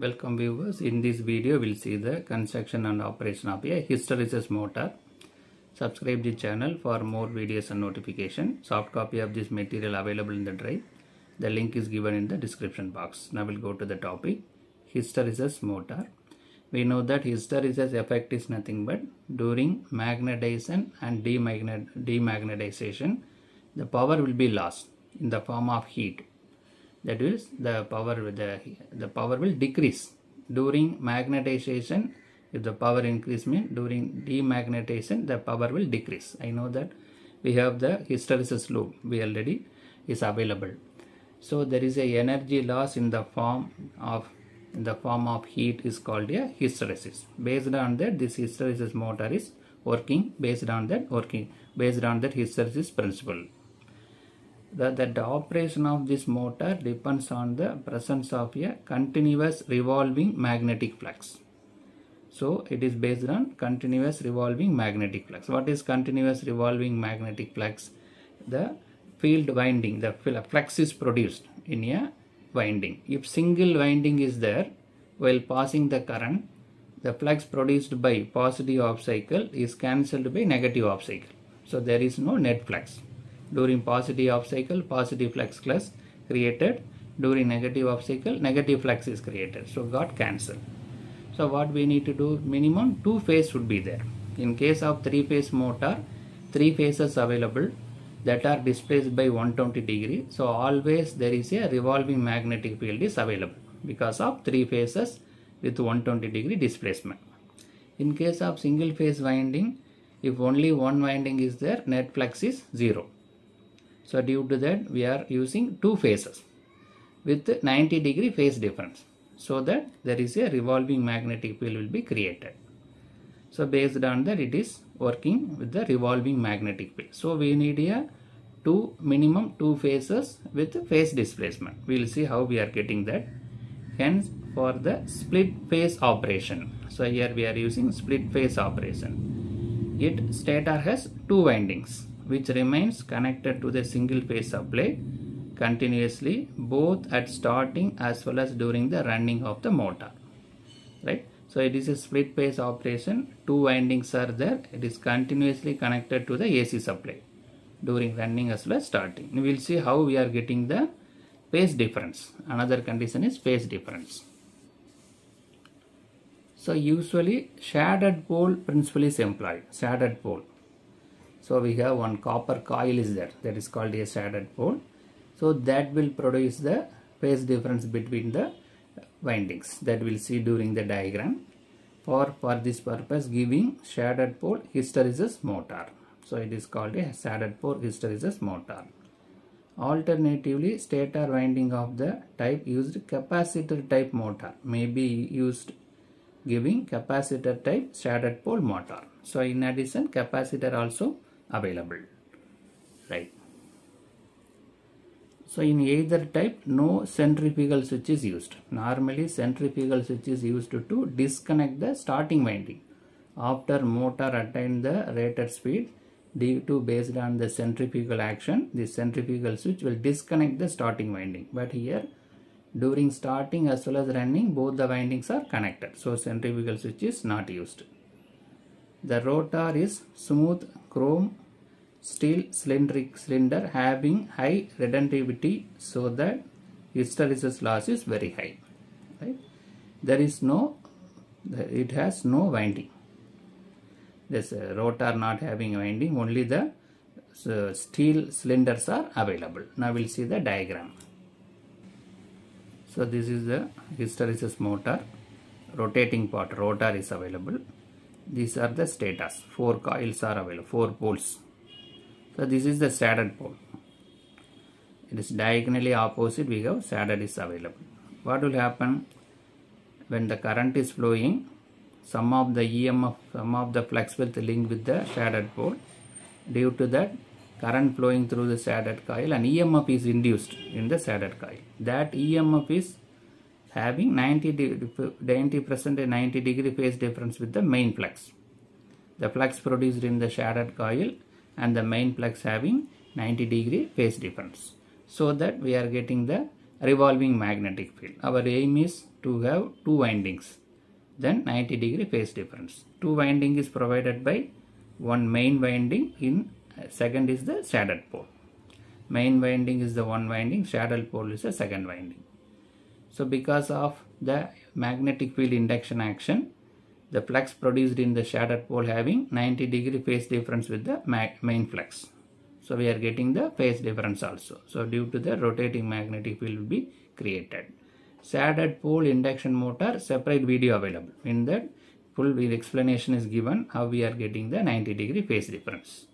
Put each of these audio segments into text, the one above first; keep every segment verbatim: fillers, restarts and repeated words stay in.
Welcome viewers, in this video we will see the construction and operation of a hysteresis motor. Subscribe the channel for more videos and notification. Soft copy of this material available in the drive. The link is given in the description box. Now we will go to the topic, hysteresis motor. We know that hysteresis effect is nothing but during magnetization and demagnetization, the power will be lost in the form of heat. That is, the power the, the power will decrease during magnetization. If the power increase means during demagnetization the power will decrease. I know that we have the hysteresis loop, we already is available. So there is a energy loss in the form of in the form of heat is called a hysteresis. Based on that, this hysteresis motor is working based on that working based on that hysteresis principle. That the, the operation of this motor depends on the presence of a continuous revolving magnetic flux. So it is based on continuous revolving magnetic flux. What is continuous revolving magnetic flux? The field winding, the flux is produced in a winding. If single winding is there while passing the current, the flux produced by positive half cycle is cancelled by negative half cycle. So there is no net flux. During positive half cycle, positive flux is created. During negative half cycle, negative flux is created. So got cancelled. So what we need to do, minimum two phase should be there. In case of three phase motor, three phases available that are displaced by one hundred twenty degree. So always there is a revolving magnetic field is available because of three phases with one hundred twenty degree displacement. In case of single phase winding, if only one winding is there, net flux is zero. So due to that, we are using two phases with ninety degree phase difference, so that there is a revolving magnetic field will be created. So based on that, it is working with the revolving magnetic field. So we need a two minimum two phases with phase displacement. We will see how we are getting that. Hence, for the split phase operation, so here we are using split phase operation. It stator has two windings, which remains connected to the single phase supply continuously, both at starting as well as during the running of the motor, right? So it is a split phase operation. Two windings are there. It is continuously connected to the A C supply during running as well as starting. We will see how we are getting the phase difference. Another condition is phase difference. So usually shaded pole principle is employed. Shaded pole. So we have one copper coil is there, that is called a shaded pole. So that will produce the phase difference between the windings, that we will see during the diagram. For, for this purpose, giving shaded pole hysteresis motor. So it is called a shaded pole hysteresis motor. Alternatively, stator winding of the type used capacitor type motor may be used, giving capacitor type shaded pole motor. So in addition, capacitor also available, right? So in either type, no centrifugal switch is used. Normally centrifugal switch is used to, to disconnect the starting winding after motor attain the rated speed. Due to based on the centrifugal action, the centrifugal switch will disconnect the starting winding, but here during starting as well as running, both the windings are connected, so centrifugal switch is not used. The rotor is smooth chrome steel cylindric cylinder having high retentivity, so that hysteresis loss is very high, right? There is no, it has no winding. This rotor not having winding, only the so steel cylinders are available. Now we will see the diagram. So this is the hysteresis motor, rotating part, rotor is available. These are the stators, four coils are available, four poles. So this is the shaded pole. It is diagonally opposite, we have shaded is available. What will happen? When the current is flowing, some of the E M F, some of the flux will link with the shaded pole. Due to that, current flowing through the shaded coil and E M F is induced in the shaded coil. That E M F is having ninety percent ninety degree phase difference with the main flux. The flux produced in the shaded coil and the main flux having ninety degree phase difference, so that we are getting the revolving magnetic field. Our aim is to have two windings, then ninety degree phase difference. Two winding is provided by one main winding, in second is the saddle pole. Main winding is the one winding, saddle pole is the second winding. So because of the magnetic field induction action, the flux produced in the saddle pole having ninety degree phase difference with the main flux. So we are getting the phase difference also. So due to the rotating magnetic field will be created. Saddle pole induction motor, separate video available. In that, full explanation is given how we are getting the ninety degree phase difference.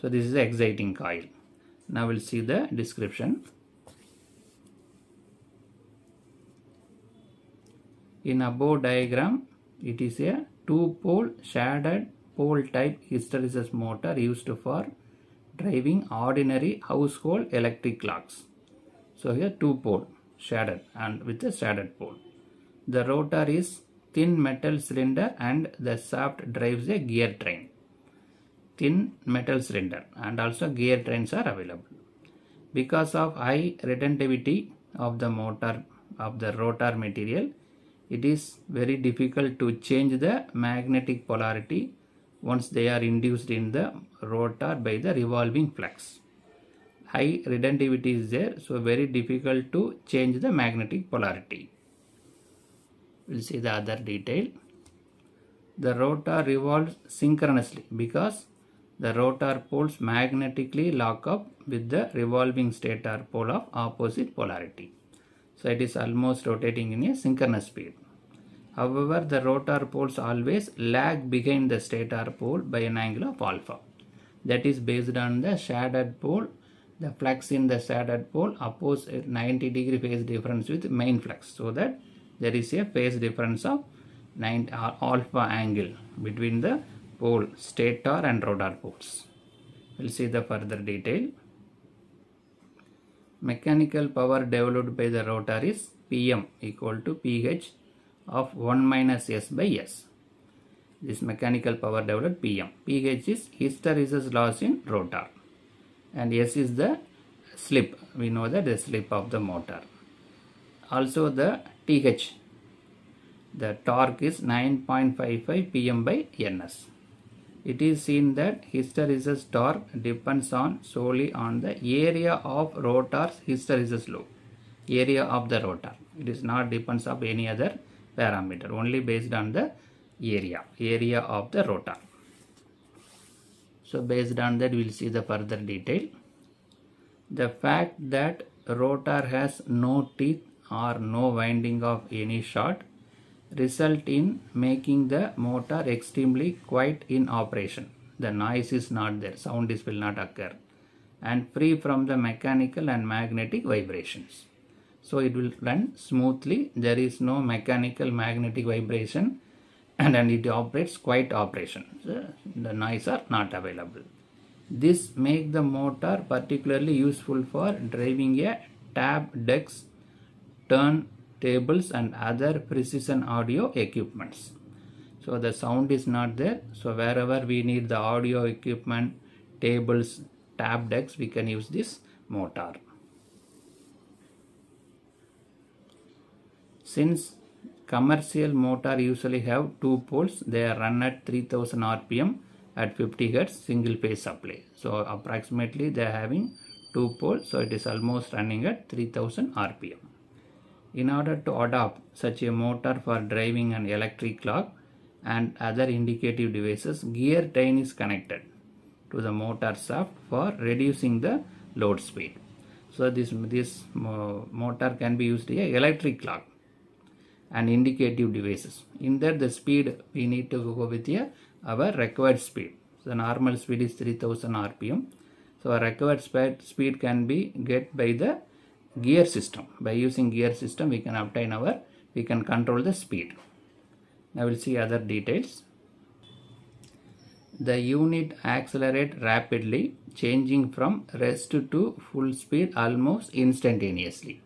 So this is the exciting coil. Now we'll see the description. In above diagram, it is a two-pole shaded pole type hysteresis motor used for driving ordinary household electric clocks. So here two-pole shaded and with a shaded pole. The rotor is thin metal cylinder and the shaft drives a gear train. Thin metal cylinder and also gear trains are available. Because of high retentivity of the motor of the rotor material, it is very difficult to change the magnetic polarity once they are induced in the rotor by the revolving flux. High retentivity is there, so very difficult to change the magnetic polarity. We'll see the other detail. The rotor revolves synchronously because the rotor poles magnetically lock up with the revolving stator pole of opposite polarity. So it is almost rotating in a synchronous speed. However, the rotor poles always lag behind the stator pole by an angle of alpha. That is based on the shaded pole. The flux in the shaded pole opposes ninety degree phase difference with main flux. So that there is a phase difference of nine alpha angle between the pole, stator and rotor poles. We will see the further detail. Mechanical power developed by the rotor is P M equal to P H of one minus S by S. This mechanical power developed P M. P H is hysteresis loss in rotor and S is the slip. We know that the slip of the motor. Also the T H, the torque is nine point five five P M by N S. It is seen that hysteresis torque depends on solely on the area of rotor's hysteresis loop, area of the rotor. It is not depends on any other parameter, only based on the area, area of the rotor. So based on that, we will see the further detail. The fact that rotor has no teeth or no winding of any sort result in making the motor extremely quiet in operation. The noise is not there, sound is will not occur, and free from the mechanical and magnetic vibrations. So it will run smoothly, there is no mechanical magnetic vibration, and, and it operates quiet operation. So the noise are not available. This makes the motor particularly useful for driving a tap decks, turn tables and other precision audio equipments. So the sound is not there. So wherever we need the audio equipment, tables, tap decks, we can use this motor. Since commercial motor usually have two poles, they are run at three thousand R P M at fifty hertz single phase supply. So approximately they are having two poles. So it is almost running at three thousand R P M. In order to adopt such a motor for driving an electric clock and other indicative devices, gear train is connected to the motor shaft for reducing the load speed. So this, this motor can be used as an electric clock and indicative devices. In that, the speed we need to go with a, our required speed. So the normal speed is three thousand R P M. So our required speed can be get by the gear system. By using gear system, we can obtain our, we can control the speed. Now we'll see other details. The unit accelerates rapidly, changing from rest to full speed almost instantaneously.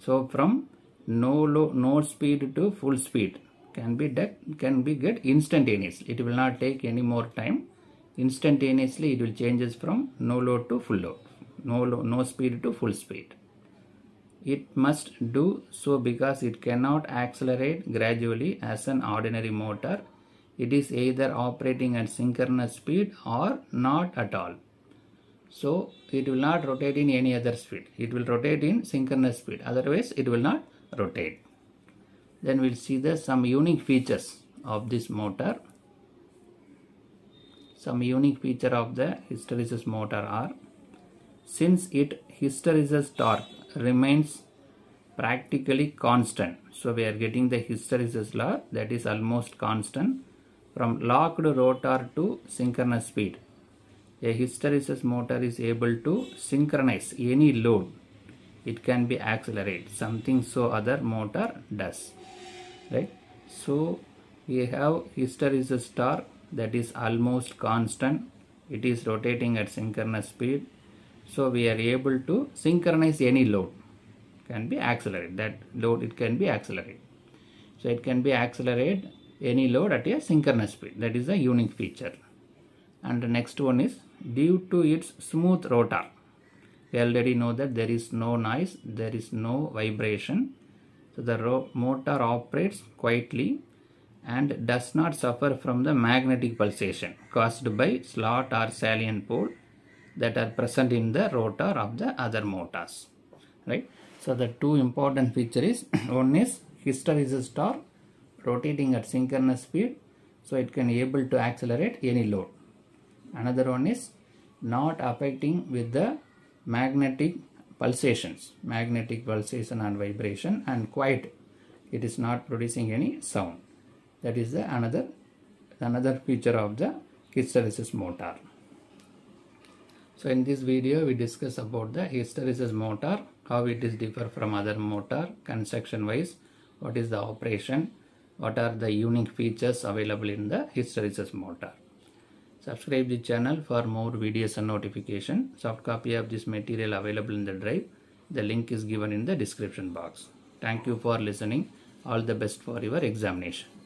So from no low, no speed to full speed can be can be get instantaneously. It will not take any more time. Instantaneously, it will changes from no load to full load, no low, no speed to full speed. It must do so because it cannot accelerate gradually as an ordinary motor. It is either operating at synchronous speed or not at all. So it will not rotate in any other speed. It will rotate in synchronous speed. Otherwise it will not rotate. Then we'll see the some unique features of this motor. Some unique feature of the hysteresis motor are, since it hysteresis torque remains practically constant, so we are getting the hysteresis law that is almost constant from locked rotor to synchronous speed. A hysteresis motor is able to synchronize any load. It can be accelerated, something so other motor does, right? So we have hysteresis torque that is almost constant. It is rotating at synchronous speed. So we are able to synchronize any load. Can be accelerated. That load it can be accelerated. So it can be accelerated any load at a synchronous speed. That is a unique feature. And the next one is due to its smooth rotor. We already know that there is no noise, there is no vibration. So the motor operates quietly and does not suffer from the magnetic pulsation caused by slot or salient pole that are present in the rotor of the other motors, right? So the two important features is, one is hysteresis torque rotating at synchronous speed, so it can able to accelerate any load. Another one is not affecting with the magnetic pulsations, magnetic pulsation and vibration, and quiet. It is not producing any sound. That is the another another feature of the hysteresis motor. So in this video we discuss about the hysteresis motor, how it is differ from other motor construction wise, what is the operation, what are the unique features available in the hysteresis motor. Subscribe the channel for more videos and notification. Soft copy of this material available in the drive. The link is given in the description box. Thank you for listening. All the best for your examination.